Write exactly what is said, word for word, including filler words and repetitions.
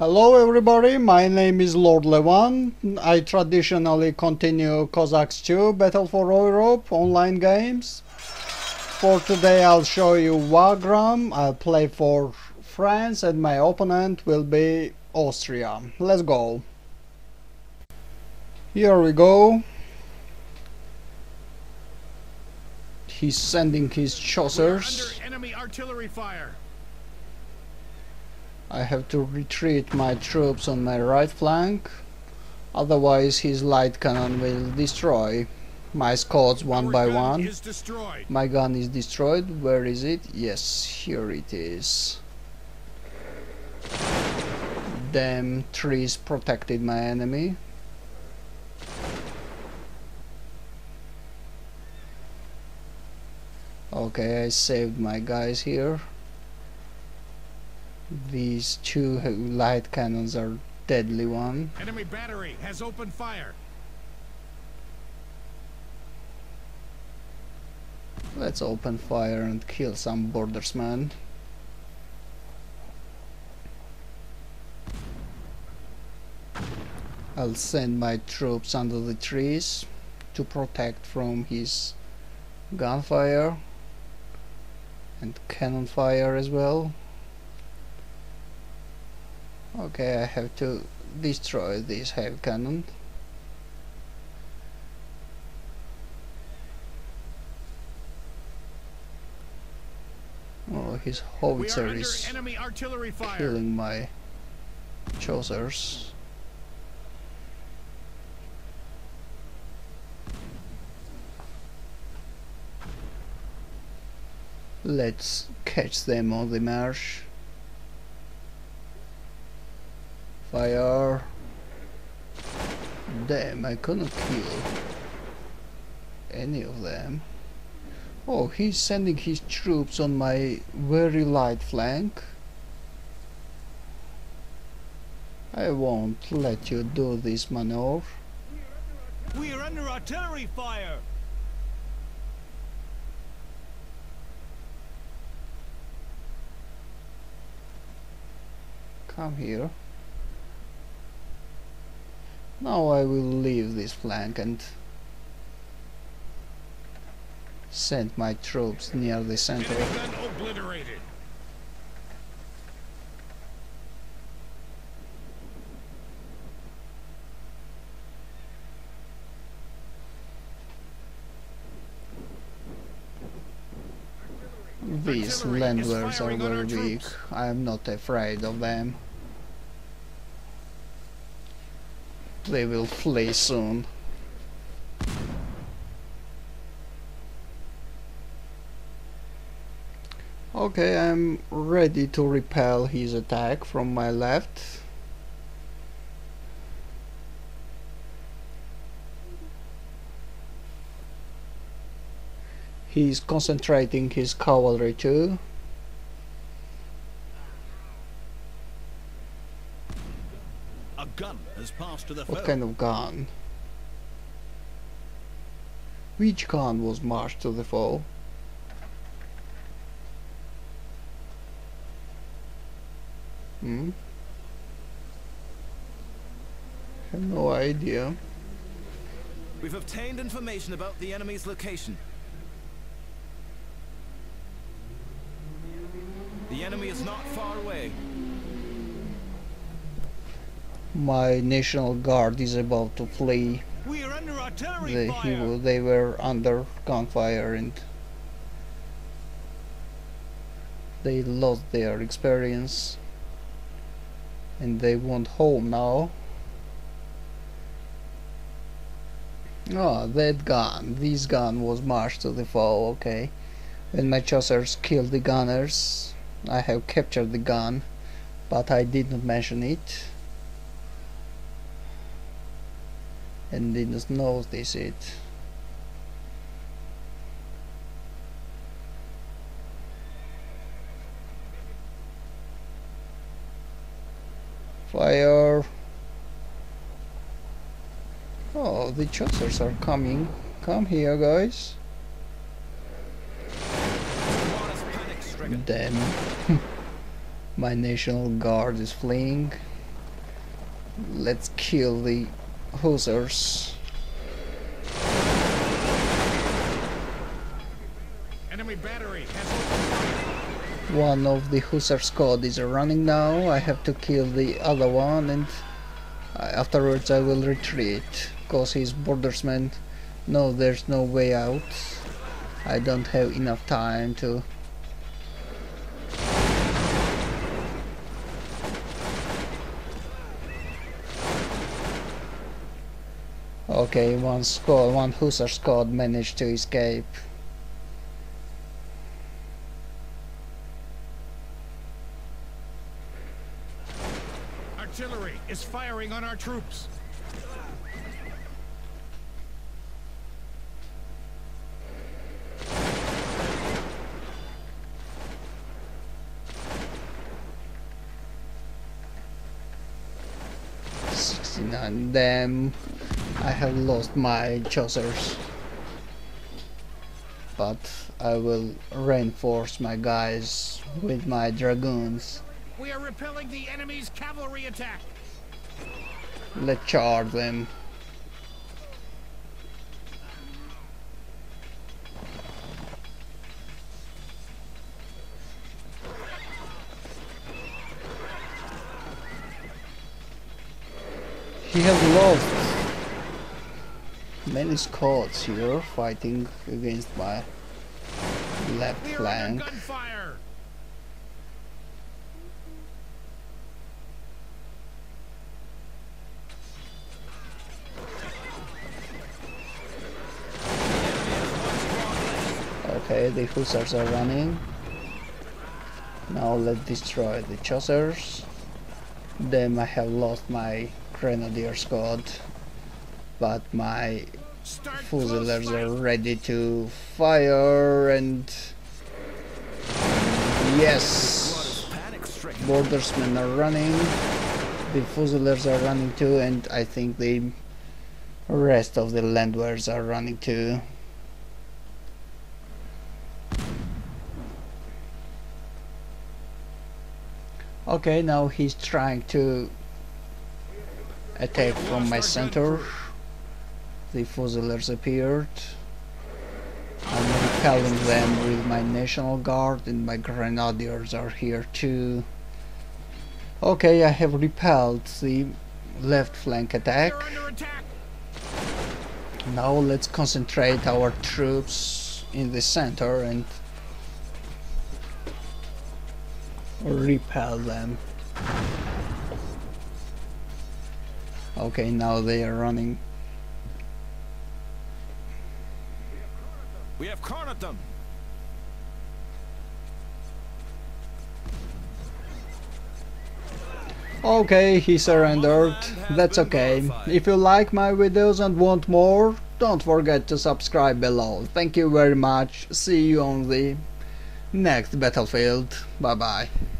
Hello everybody, my name is Lord Lewan. I traditionally continue Cossacks two Battle for Europe online games. For today I'll show you Wagram. I'll play for France and my opponent will be Austria. Let's go. Here we go. He's sending his chaucers. We're under enemy artillery fire. I have to retreat my troops on my right flank, otherwise his light cannon will destroy my squads one Our by gun one. Is destroyed. My gun is destroyed. Where is it? Yes, here it is. Damn, trees protected my enemy. Okay, I saved my guys here. These two light cannons are deadly one. Enemy battery has opened fire. Let's open fire and kill some bordersmen. I'll send my troops under the trees to protect from his gunfire and cannon fire as well. Okay, I have to destroy this heavy cannon. Oh, his howitzer is enemy artillery fire. Killing my chaucers. Let's catch them on the march. Fire. Damn, I couldn't kill any of them. Oh, he's sending his troops on my very light flank. I won't let you do this maneuver. We are under artillery fire. Come here. Now I will leave this flank and send my troops near the center. These landwards are very weak. I am not afraid of them. They will flee soon. Okay, I'm ready to repel his attack from my left. He's concentrating his cavalry too. Gun has passed to the what foe. Kind of gun? Which gun was marched to the foe? Hmm? I have no idea. We've obtained information about the enemy's location. The enemy is not far away. My National Guard is about to flee. We are under artillery they, fire. He, they were under gunfire and they lost their experience and they want home now. Oh, that gun. This gun was marched to the foe, okay. When my chaucers killed the gunners, I have captured the gun, but I didn't mention it. And didn't notice it. Fire! Oh, the chaucers are coming. Come here, guys. Damn. My National Guard is fleeing. Let's kill the hussars. Enemy battery has... One of the hussar squad is running now. I have to kill the other one, and afterwards I will retreat, cause his bordersmen know there's no way out. I don't have enough time to... Okay, one squad, one Hussar squad managed to escape. Artillery is firing on our troops. sixty-nine, damn. I have lost my chaucers, but I will reinforce my guys with my dragoons. We are repelling the enemy's cavalry attack. Let's charge them. He has lost many squads here fighting against my left flank. Okay, the hussars are running. Now let's destroy the chaucers. Damn, I have lost my grenadier squad, but my fusiliers are ready to fire, and yes, bordersmen are running, the fusiliers are running too, and I think the rest of the landwares are running too. Okay, now he's trying to attack from my center. The fusiliers appeared. I'm repelling them with my National Guard, and my grenadiers are here too. Okay, I have repelled the left flank attack. Now let's concentrate our troops in the center and repel them. Okay, now they are running. We have cornered them. Okay, he surrendered. That's okay. If you like my videos and want more, don't forget to subscribe below. Thank you very much. See you on the next battlefield. Bye bye.